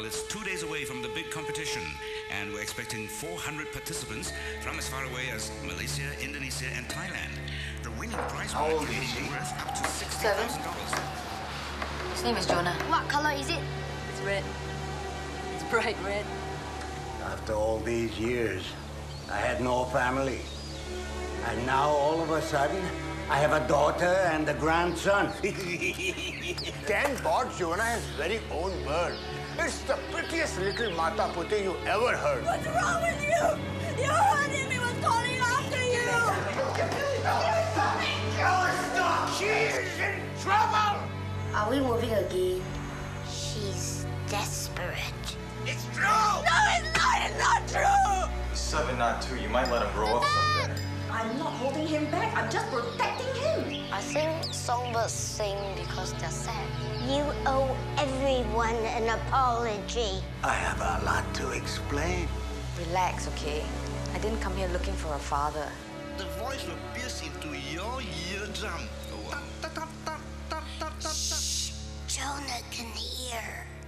Seattle. It's 2 days away from the big competition, and we're expecting 400 participants from as far away as Malaysia, Indonesia, and Thailand. The winning prize will be worth up to $60,000. His name is Jonah. What color is it? It's red. It's bright red. After all these years, I had no family. And now, all of a sudden, I have a daughter and a grandson. Thank God Jonah has his very own bird. It's the prettiest little mata puti you ever heard. What's wrong with you? You heard him. He was calling after you. Stop. She is in trouble. Are we moving again? She's desperate. It's true. No, it's not. It's not true. He's 7, not 2. You might let him grow up someday. I'm not holding him back. I'm just protecting him. I think songbirds sing because they're sad. You owe everyone an apology. I have a lot to explain. Relax, okay? I didn't come here looking for a father. The voice will pierce into your eardrum. Shh. Jonah can hear.